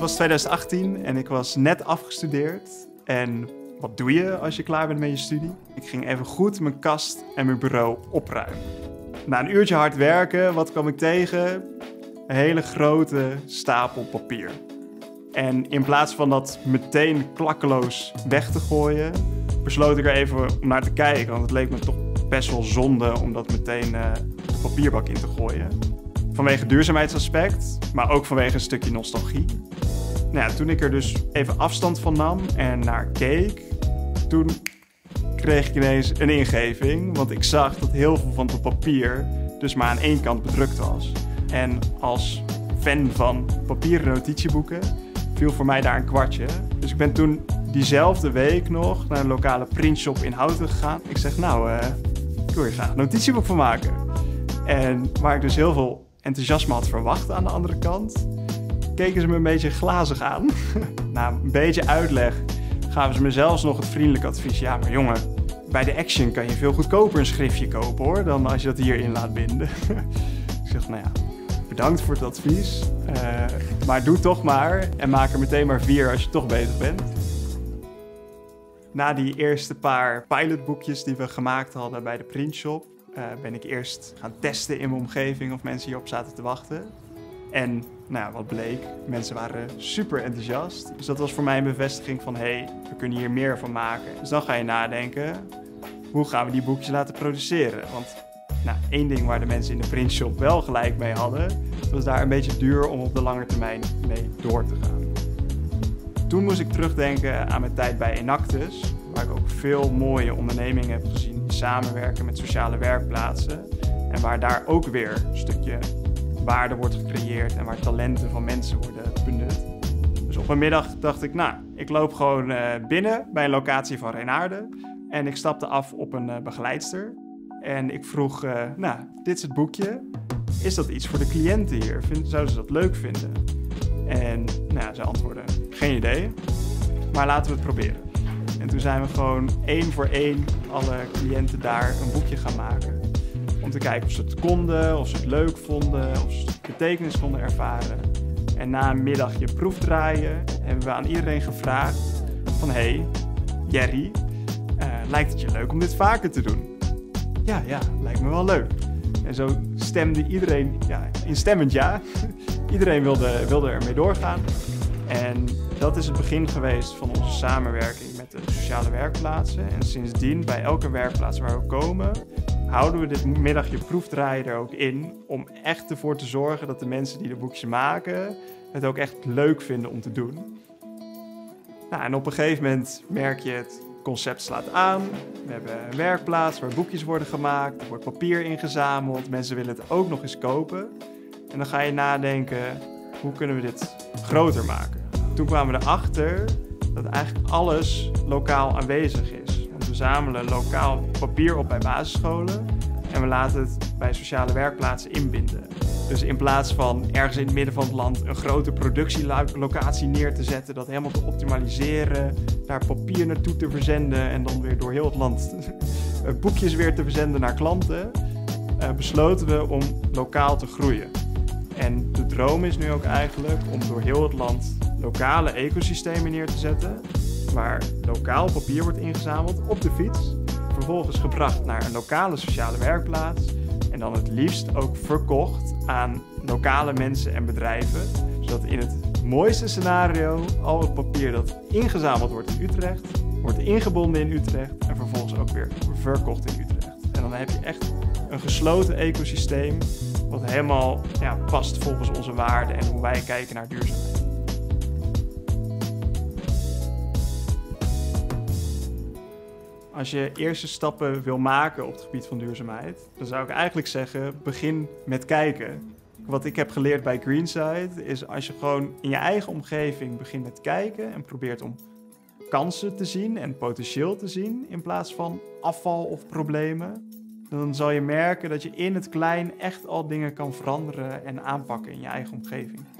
was 2018 en ik was net afgestudeerd. En wat doe je als je klaar bent met je studie? Ik ging even goed mijn kast en mijn bureau opruimen. Na een uurtje hard werken, wat kwam ik tegen? Een hele grote stapel papier. En in plaats van dat meteen klakkeloos weg te gooien, besloot ik er even om naar te kijken. Want het leek me toch best wel zonde om dat meteen de papierbak in te gooien. Vanwege duurzaamheidsaspect, maar ook vanwege een stukje nostalgie. Nou ja, toen ik er dus even afstand van nam en naar keek, toen kreeg ik ineens een ingeving. Want ik zag dat heel veel van het papier dus maar aan één kant bedrukt was. En als fan van papieren notitieboeken viel voor mij daar een kwartje. Dus ik ben toen diezelfde week nog naar een lokale printshop in Houten gegaan. Ik zeg, nou, ik wil hier graag een notitieboek van maken. En waar ik dus heel veel enthousiasme had verwacht aan de andere kant, keken ze me een beetje glazig aan. Na een beetje uitleg gaven ze me zelfs nog het vriendelijk advies. Ja, maar jongen, bij de Action kan je veel goedkoper een schriftje kopen hoor, dan als je dat hierin laat binden. Ik zeg, nou ja, bedankt voor het advies, maar doe toch maar en maak er meteen maar 4 als je toch bezig bent. Na die eerste paar pilotboekjes die we gemaakt hadden bij de printshop, ben ik eerst gaan testen in mijn omgeving of mensen hierop zaten te wachten. En nou, wat bleek, mensen waren super enthousiast. Dus dat was voor mij een bevestiging van, hey, we kunnen hier meer van maken. Dus dan ga je nadenken, hoe gaan we die boekjes laten produceren? Want nou, één ding waar de mensen in de printshop wel gelijk mee hadden, was daar een beetje duur om op de lange termijn mee door te gaan. Toen moest ik terugdenken aan mijn tijd bij Enactus, waar ik ook veel mooie ondernemingen heb gezien die samenwerken met sociale werkplaatsen. En waar daar ook weer een stukje waarde wordt gecreëerd en waar talenten van mensen worden benut. Dus op een middag dacht ik, nou, ik loop gewoon binnen bij een locatie van Reynaerde. En ik stapte af op een begeleidster. En ik vroeg, nou, dit is het boekje. Is dat iets voor de cliënten hier? Zouden ze dat leuk vinden? En nou, ze antwoordde, geen idee, maar laten we het proberen. En toen zijn we gewoon 1 voor 1 alle cliënten daar een boekje gaan maken. Om te kijken of ze het konden, of ze het leuk vonden, of ze het betekenis konden ervaren. En na een middagje proefdraaien hebben we aan iedereen gevraagd van, hey, Jerry, lijkt het je leuk om dit vaker te doen? Ja, lijkt me wel leuk. En zo stemde iedereen, ja, instemmend ja. Iedereen wilde ermee doorgaan. En dat is het begin geweest van onze samenwerking met de sociale werkplaatsen. En sindsdien, bij elke werkplaats waar we komen, houden we dit middagje proefdraaien er ook in. Om echt ervoor te zorgen dat de mensen die de boekjes maken het ook echt leuk vinden om te doen. Nou, en op een gegeven moment merk je het concept slaat aan. We hebben een werkplaats waar boekjes worden gemaakt, er wordt papier ingezameld, mensen willen het ook nog eens kopen. En dan ga je nadenken, hoe kunnen we dit groter maken? Toen kwamen we erachter dat eigenlijk alles lokaal aanwezig is. Want we zamelen lokaal papier op bij basisscholen en we laten het bij sociale werkplaatsen inbinden. Dus in plaats van ergens in het midden van het land een grote productielocatie neer te zetten, dat helemaal te optimaliseren, daar papier naartoe te verzenden en dan weer door heel het land boekjes weer te verzenden naar klanten, besloten we om lokaal te groeien. En de droom is nu ook eigenlijk om door heel het land lokale ecosystemen neer te zetten, waar lokaal papier wordt ingezameld op de fiets, vervolgens gebracht naar een lokale sociale werkplaats en dan het liefst ook verkocht aan lokale mensen en bedrijven, zodat in het mooiste scenario al het papier dat ingezameld wordt in Utrecht, wordt ingebonden in Utrecht en vervolgens ook weer verkocht in Utrecht. En dan heb je echt een gesloten ecosysteem wat helemaal, ja, past volgens onze waarden en hoe wij kijken naar duurzaamheid. Als je eerste stappen wil maken op het gebied van duurzaamheid, dan zou ik eigenlijk zeggen, begin met kijken. Wat ik heb geleerd bij Green Side is, als je gewoon in je eigen omgeving begint met kijken en probeert om kansen te zien en potentieel te zien in plaats van afval of problemen, dan zal je merken dat je in het klein echt al dingen kan veranderen en aanpakken in je eigen omgeving.